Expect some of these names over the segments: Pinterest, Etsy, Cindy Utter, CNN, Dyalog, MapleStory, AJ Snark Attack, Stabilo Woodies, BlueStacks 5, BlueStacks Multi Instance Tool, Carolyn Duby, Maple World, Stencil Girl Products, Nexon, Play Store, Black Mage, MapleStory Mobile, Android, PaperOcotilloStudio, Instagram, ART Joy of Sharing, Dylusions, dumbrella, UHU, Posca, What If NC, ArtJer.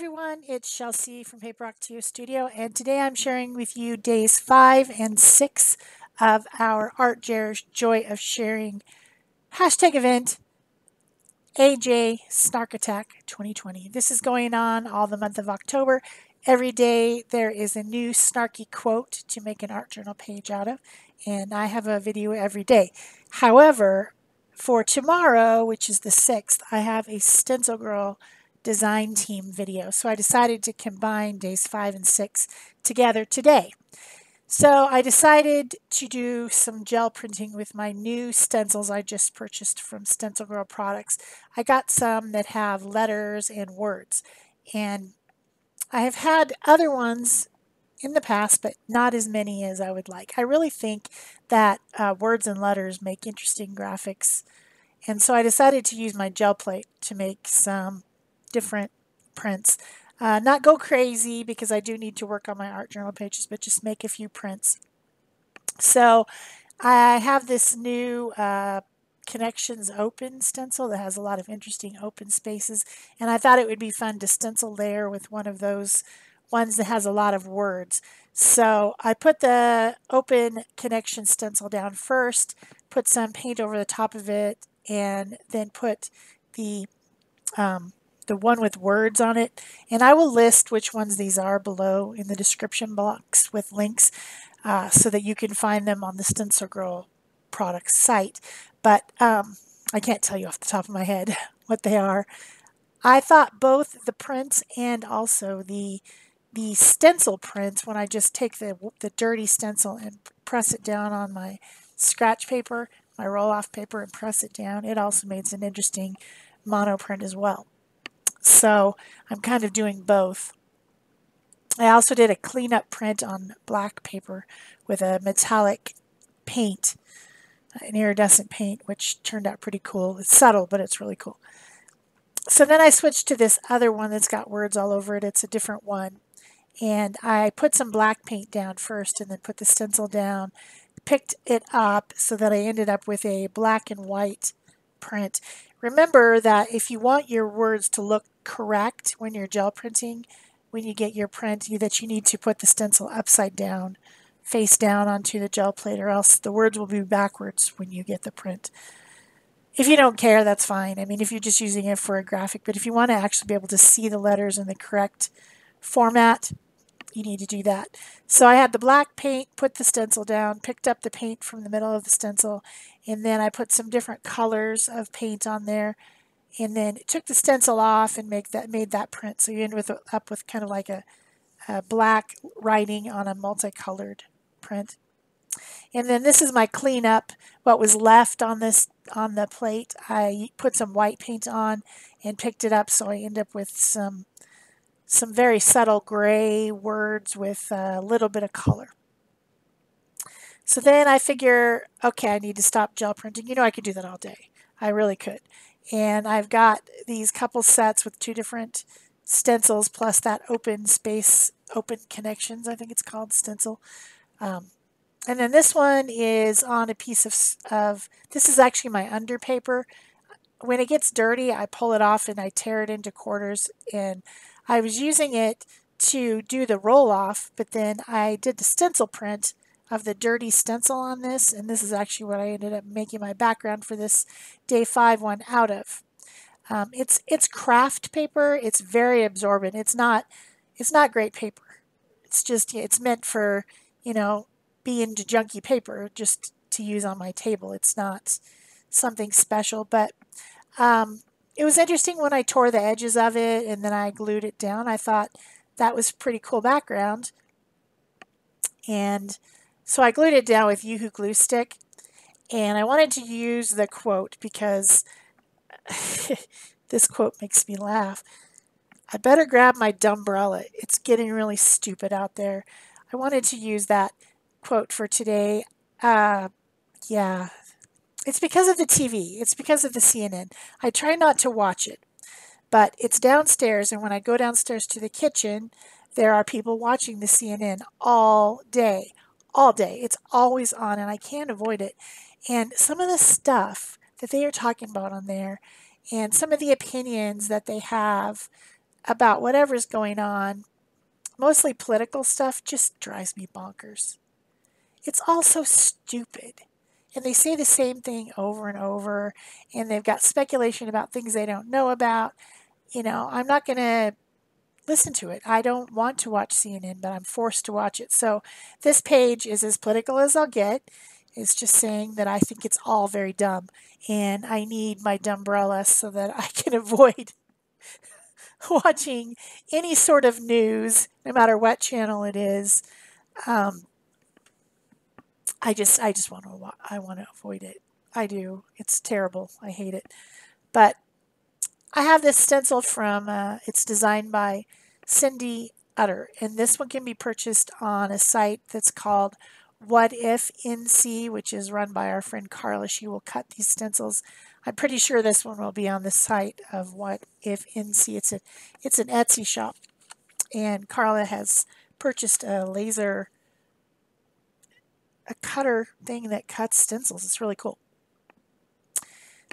everyone, it's Chelsea from PaperOcotilloStudio, and today I'm sharing with you days 5 and 6 of our ArtJer's Joy of Sharing hashtag event, AJ Snark Attack 2020. This is going on all the month of October. Every day there is a new snarky quote to make an art journal page out of, and I have a video every day. However, for tomorrow, which is the 6th, I have a Stencil Girl design team video. So I decided to combine days 5 and 6 together today. So I decided to do some gel printing with my new stencils I just purchased from Stencil Girl Products. I got some that have letters and words, and I have had other ones in the past, but not as many as I would like. I really think that words and letters make interesting graphics, and so I decided to use my gel plate to make some different prints. Not go crazy, because I do need to work on my art journal pages, but just make a few prints. So I have this new Connections Open stencil that has a lot of interesting open spaces, and I thought it would be fun to stencil layer with one of those ones that has a lot of words. So I put the open connection stencil down first, put some paint over the top of it, and then put the one with words on it. And I will list which ones these are below in the description box with links so that you can find them on the Stencil Girl product site. But I can't tell you off the top of my head what they are. I thought both the prints and also the stencil prints, when I just take the dirty stencil and press it down on my scratch paper, my roll-off paper, and press it down, it also made an interesting mono print as well. So I'm kind of doing both. I also did a cleanup print on black paper with a metallic paint, an iridescent paint, which turned out pretty cool. It's subtle, but it's really cool. So then I switched to this other one that's got words all over it. It's a different one. And I put some black paint down first and then put the stencil down, picked it up so that I ended up with a black and white print. Remember that if you want your words to look correct when you're gel printing, when you get your print, that you need to put the stencil upside down, face down onto the gel plate, or else the words will be backwards when you get the print. If you don't care, that's fine. I mean, if you're just using it for a graphic, but if you want to actually be able to see the letters in the correct format, you need to do that. So I had the black paint, put the stencil down, picked up the paint from the middle of the stencil, and then I put some different colors of paint on there, and then took the stencil off and made that print. So you end up with kind of like a black writing on a multicolored print. And then this is my cleanup. What was left on the plate, I put some white paint on and picked it up, so I end up with some very subtle gray words with a little bit of color. So then I figure, okay, I need to stop gel printing. You know, I could do that all day. I really could. And I've got these couple sets with two different stencils plus that open space, open connections, I think it's called, stencil. And then this one is on a piece of this is actually my under paper. When it gets dirty, I pull it off and I tear it into quarters, and I was using it to do the roll off, but then I did the stencil print of the dirty stencil on this, and this is actually what I ended up making my background for this day 5 one out of. It's craft paper. It's very absorbent. It's not great paper. It's just, it's meant for, you know, into junky paper just to use on my table. It's not something special, but it was interesting when I tore the edges of it and then I glued it down. I thought that was pretty cool background, and so I glued it down with UHU glue stick, and I wanted to use the quote because this quote makes me laugh. I better grab my dumbrella. It's getting really stupid out there. I wanted to use that quote for today. Yeah, it's because of the TV. It's because of the CNN. I try not to watch it, but it's downstairs, and when I go downstairs to the kitchen, there are people watching the CNN all day. All day. It's always on, and I can't avoid it. And some of the stuff that they are talking about on there, and some of the opinions that they have about whatever's going on, mostly political stuff, just drives me bonkers. It's all so stupid. And they say the same thing over and over, and they've got speculation about things they don't know about. You know, I'm not going to listen to it. I don't want to watch CNN, but I'm forced to watch it. So this page is as political as I'll get. It's just saying that I think it's all very dumb, and I need my dumbrella so that I can avoid watching any sort of news, no matter what channel it is. I want to avoid it. I do. It's terrible. I hate it. But I have this stencil from, it's designed by Cindy Utter, and this one can be purchased on a site that's called What If NC, which is run by our friend Carla. She will cut these stencils. I'm pretty sure this one will be on the site of What If NC. It's an Etsy shop, and Carla has purchased a laser, a cutter thing that cuts stencils. It's really cool.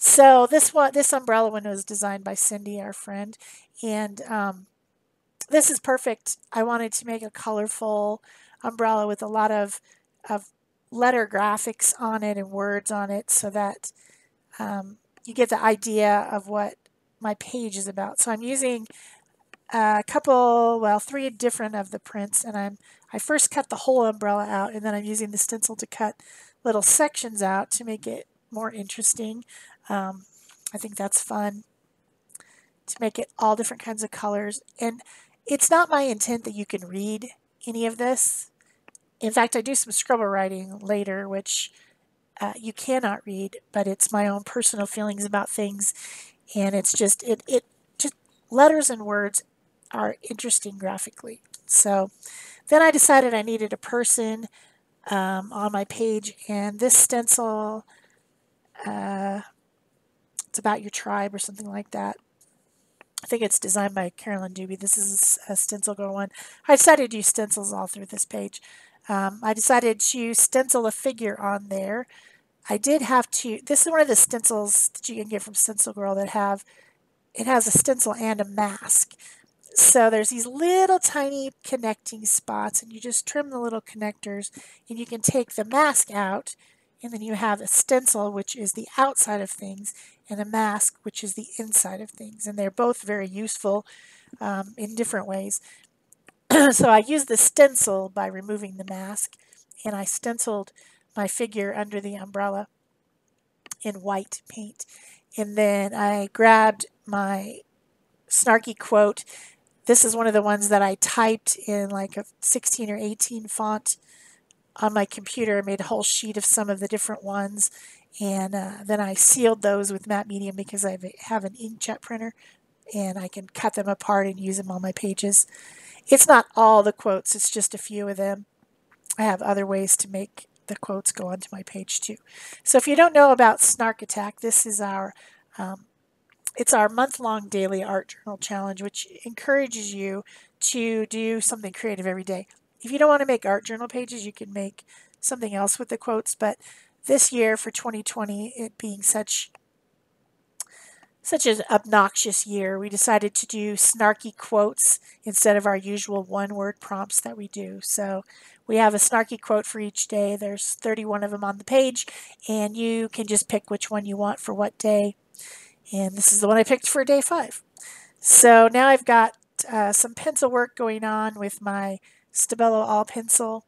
So this umbrella window is designed by Cindy, our friend, and this is perfect. I wanted to make a colorful umbrella with a lot of letter graphics on it and words on it, so that you get the idea of what my page is about. So I'm using a couple, well, three different of the prints, and I first cut the whole umbrella out, and then I'm using the stencil to cut little sections out to make it more interesting. I think that's fun, to make it all different kinds of colors. And it's not my intent that you can read any of this. In fact, I do some scribble writing later, which you cannot read, but it's my own personal feelings about things. And it's just, just letters and words are interesting graphically. So then I decided I needed a person on my page, and this stencil, it's about your tribe or something like that. I think it's designed by Carolyn Duby. This is a Stencil Girl one. I decided to use stencils all through this page. I decided to stencil a figure on there. I did have to, this is one of the stencils that you can get from Stencil Girl that have, it has a stencil and a mask. So there's these little tiny connecting spots, and you just trim the little connectors, and you can take the mask out, and then you have a stencil, which is the outside of things, and a mask, which is the inside of things. And they're both very useful in different ways. So I used the stencil by removing the mask, and I stenciled my figure under the umbrella in white paint. And then I grabbed my snarky quote. This is one of the ones that I typed in like a 16 or 18 font on my computer. I made a whole sheet of some of the different ones, and then I sealed those with matte medium because I have an inkjet printer, and I can cut them apart and use them on my pages. It's not all the quotes, it's just a few of them. I have other ways to make the quotes go onto my page too. So if you don't know about Snark Attack, this is our it's our month-long daily art journal challenge, which encourages you to do something creative every day. If you don't want to make art journal pages, you can make something else with the quotes. But this year for 2020, it being such an obnoxious year, we decided to do snarky quotes instead of our usual one-word prompts that we do. So we have a snarky quote for each day. There's 31 of them on the page, and you can just pick which one you want for what day. And this is the one I picked for day 5. So now I've got some pencil work going on with my Stabilo all pencil,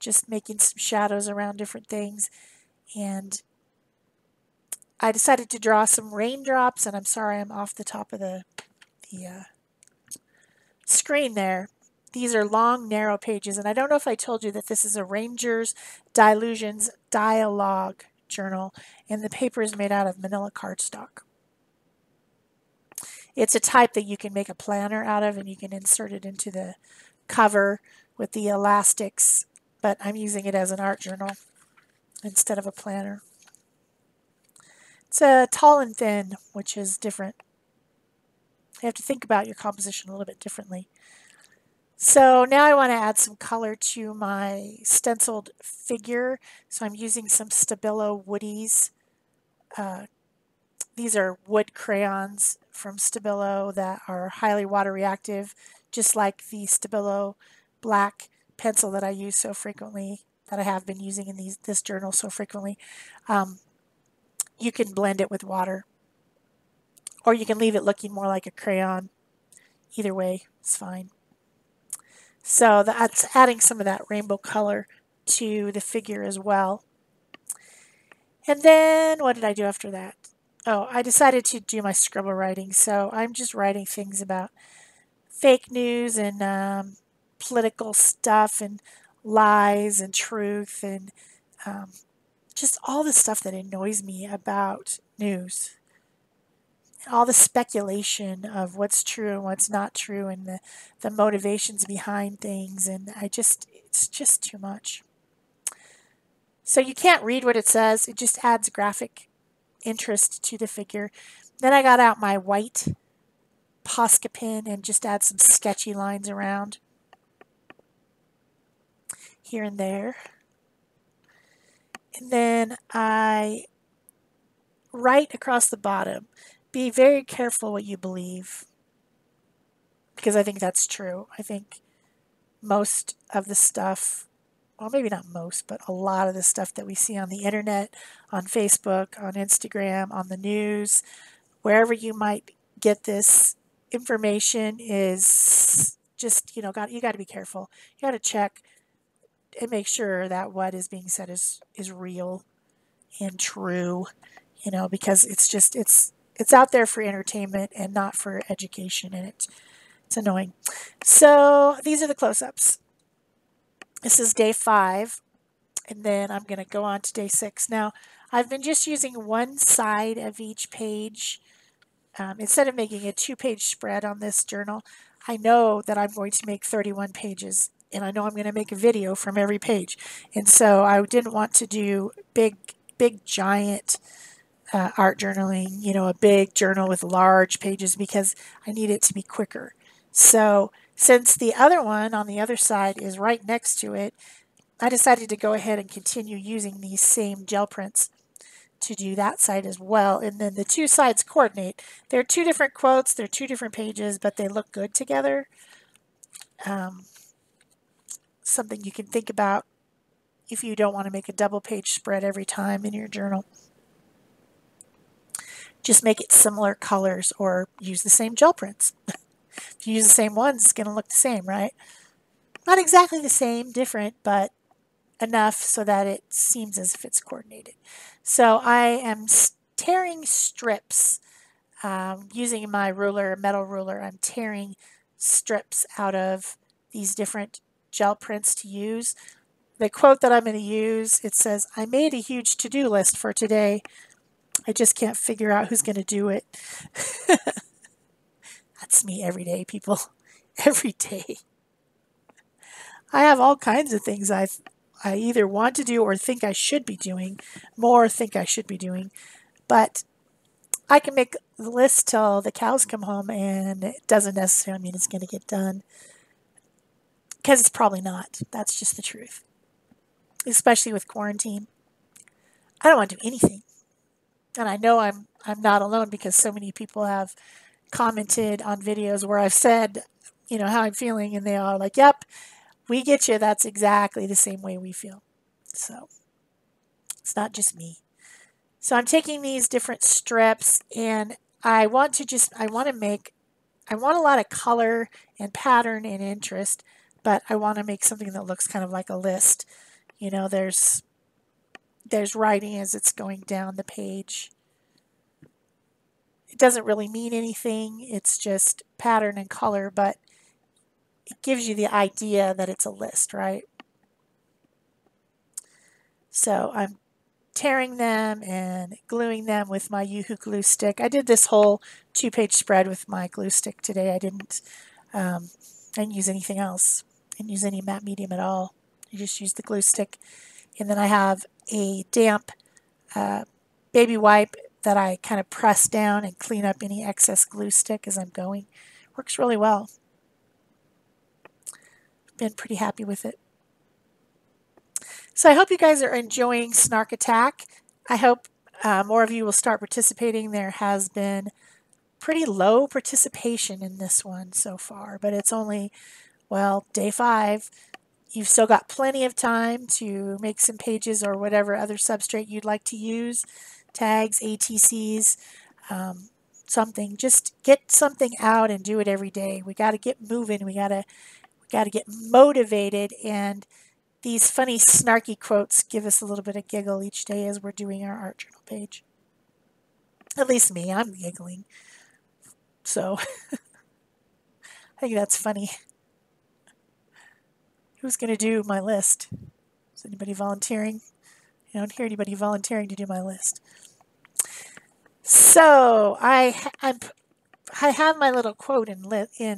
just making some shadows around different things. And I decided to draw some raindrops, and I'm sorry I'm off the top of the screen there. These are long, narrow pages, and I don't know if I told you that this is a Ranger's Dylusions Dyalog journal, and the paper is made out of manila cardstock. It's a type that you can make a planner out of, and you can insert it into the cover with the elastics, but I'm using it as an art journal instead of a planner. It's tall and thin, which is different. You have to think about your composition a little bit differently. So now I want to add some color to my stenciled figure. So I'm using some Stabilo Woodies These are wood crayons from Stabilo that are highly water reactive, just like the Stabilo black pencil that I use so frequently, that I have been using in this journal so frequently. You can blend it with water, or you can leave it looking more like a crayon. Either way, it's fine. So that's adding some of that rainbow color to the figure as well. And then what did I do after that? Oh, I decided to do my scribble writing. So I'm just writing things about fake news and political stuff and lies and truth and just all the stuff that annoys me about news. All the speculation of what's true and what's not true and the motivations behind things, and it's just too much. So you can't read what it says, it just adds graphic interest to the figure. Then I got out my white Posca pen and just add some sketchy lines around here and there. And then I write across the bottom. Be very careful what you believe, because I think that's true. I think most of the stuff, well, maybe not most, but a lot of the stuff that we see on the internet, on Facebook, on Instagram, on the news, wherever you might get this information is just, you know, you got to be careful. You got to check and make sure that what is being said is real and true, you know, because it's just, it's out there for entertainment and not for education, and it's annoying. So these are the close-ups. This is day 5, and then I'm going to go on to day 6. Now, I've been just using one side of each page. Instead of making a 2-page spread on this journal, I know that I'm going to make 31 pages, and I know I'm going to make a video from every page. And so I didn't want to do big, giant art journaling, you know, a big journal with large pages, because I need it to be quicker. So since the other one on the other side is right next to it, I decided to go ahead and continue using these same gel prints to do that side as well. And then the two sides coordinate. They're two different quotes, they're two different pages, but they look good together. Something you can think about if you don't want to make a double-page spread every time in your journal. Just make it similar colors or use the same gel prints. If you use the same ones, it's going to look the same, right? Not exactly the same, different, but enough so that it seems as if it's coordinated. So I am tearing strips using my ruler, metal ruler. I'm tearing strips out of these different gel prints to use. The quote that I'm going to use, it says, "I made a huge to-do list for today. I just can't figure out who's going to do it." That's me every day, people. Every day. I have all kinds of things I either want to do or think I should be doing, but I can make the list till the cows come home, and it doesn't necessarily mean it's going to get done, because it's probably not. That's just the truth. Especially with quarantine. I don't want to do anything. And I know I'm not alone, because so many people have commented on videos where I've said, you know, how I'm feeling, and they are like, "Yep, we get you. That's exactly the same way we feel." So it's not just me. So I'm taking these different strips, and I want to just, I want a lot of color and pattern and interest, but I want to make something that looks kind of like a list. You know, there's writing as it's going down the page. It doesn't really mean anything. It's just pattern and color, but it gives you the idea that it's a list, right? So I'm tearing them and gluing them with my UHU glue stick. I did this whole 2-page spread with my glue stick today. I didn't use anything else. I didn't use any matte medium at all. I just used the glue stick. And then I have a damp baby wipe that I kind of press down and clean up any excess glue stick as I'm going. Works really well. Been pretty happy with it. So I hope you guys are enjoying Snark Attack. I hope more of you will start participating. There has been pretty low participation in this one so far, but it's only, well, day 5. You've still got plenty of time to make some pages or whatever other substrate you'd like to use, tags, ATCs, something. Just get something out and do it every day. We got to get moving. We got to get motivated, and these funny snarky quotes give us a little bit of giggle each day as we're doing our art journal page. At least me, I'm giggling. So I think that's funny. Who's going to do my list? Is anybody volunteering? I don't hear anybody volunteering to do my list. So I have my little quote in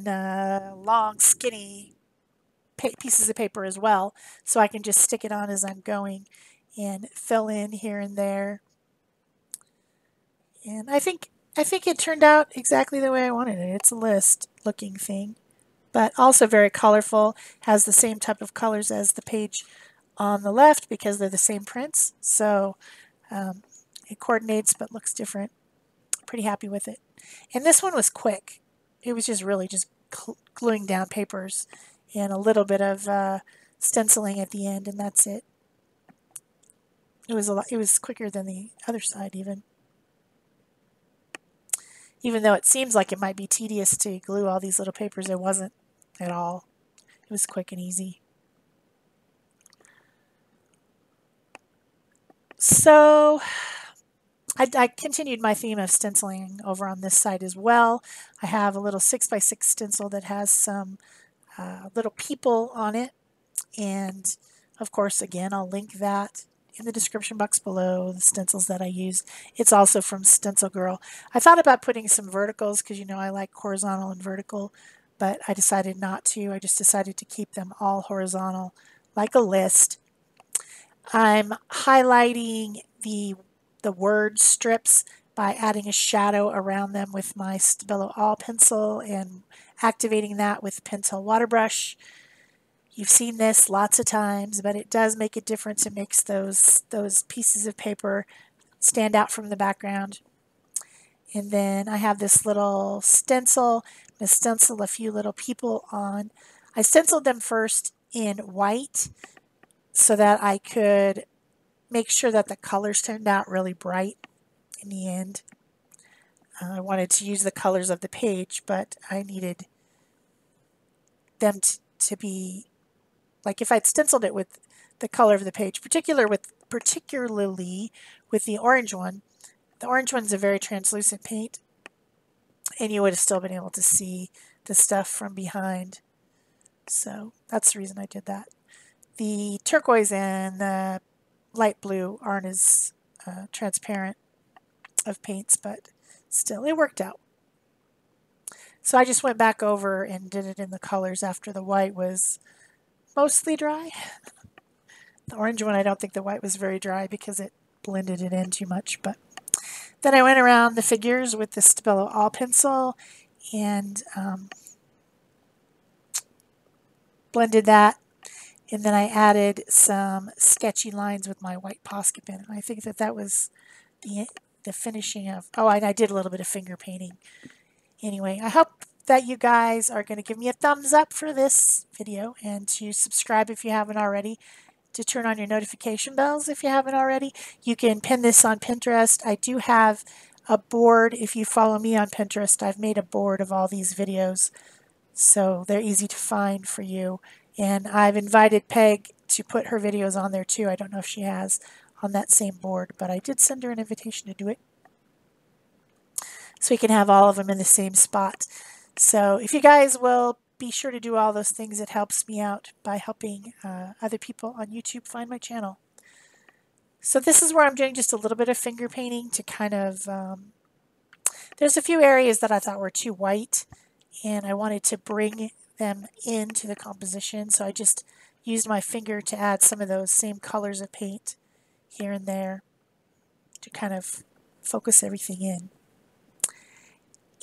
long, skinny pieces of paper as well, so I can just stick it on as I'm going and fill in here and there. And I think it turned out exactly the way I wanted it. It's a list-looking thing, but also very colorful, has the same type of colors as the page on the left because they're the same prints. So it coordinates but looks different. Pretty happy with it. And this one was quick. It was just really just gluing down papers and a little bit of stenciling at the end, and that's it. It was a lot. It was quicker than the other side even though it seems like it might be tedious to glue all these little papers. It wasn't at all. It was quick and easy. So I continued my theme of stenciling over on this side as well. I have a little 6x6 stencil that has some little people on it. And of course, again, I'll link that in the description box below, the stencils that I used. It's also from Stencil Girl. I thought about putting some verticals because, you know, I like horizontal and vertical, but I decided not to. I just decided to keep them all horizontal, like a list. I'm highlighting the word strips by adding a shadow around them with my Stabilo All pencil and activating that with Pencil Water Brush. You've seen this lots of times, but it does make a difference. It makes those pieces of paper stand out from the background. And then I have this little stencil. I'm going to stencil a few little people on. I stenciled them first in white so that I could make sure that the colors turned out really bright in the end. I wanted to use the colors of the page, but I needed them to be... Like if I'd stenciled it with the color of the page, particularly with the orange one. The orange one's a very translucent paint, and you would have still been able to see the stuff from behind. So that's the reason I did that. The turquoise and the light blue aren't as transparent of paints, but still it worked out. So I just went back over and did it in the colors after the white was mostly dry. The orange one, I don't think the white was very dry because it blended it in too much. But then I went around the figures with the Stabilo All pencil and blended that. And then I added some sketchy lines with my white Posca pen. And I think that was the finishing of... Oh, and I did a little bit of finger painting. Anyway, I hope that you guys are going to give me a thumbs up for this video and to subscribe if you haven't already, to turn on your notification bells if you haven't already. You can pin this on Pinterest. I do have a board. If you follow me on Pinterest, I've made a board of all these videos, so they're easy to find for you. And I've invited Peg to put her videos on there too. I don't know if she has on that same board, but I did send her an invitation to do it, so we can have all of them in the same spot. So if you guys will be sure to do all those things, it helps me out by helping other people on YouTube find my channel. So this is where I'm doing just a little bit of finger painting to kind of, there's a few areas that I thought were too white and I wanted to bring them into the composition. So I just used my finger to add some of those same colors of paint here and there to kind of focus everything in.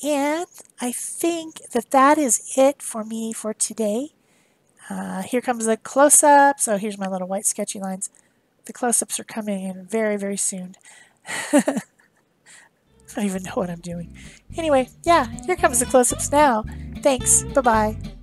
And I think that is it for me for today. Here comes the close-ups. Oh, here's my little white sketchy lines. The close-ups are coming in very, very soon. I don't even know what I'm doing. Anyway, yeah, here comes the close-ups now. Thanks. Bye-bye.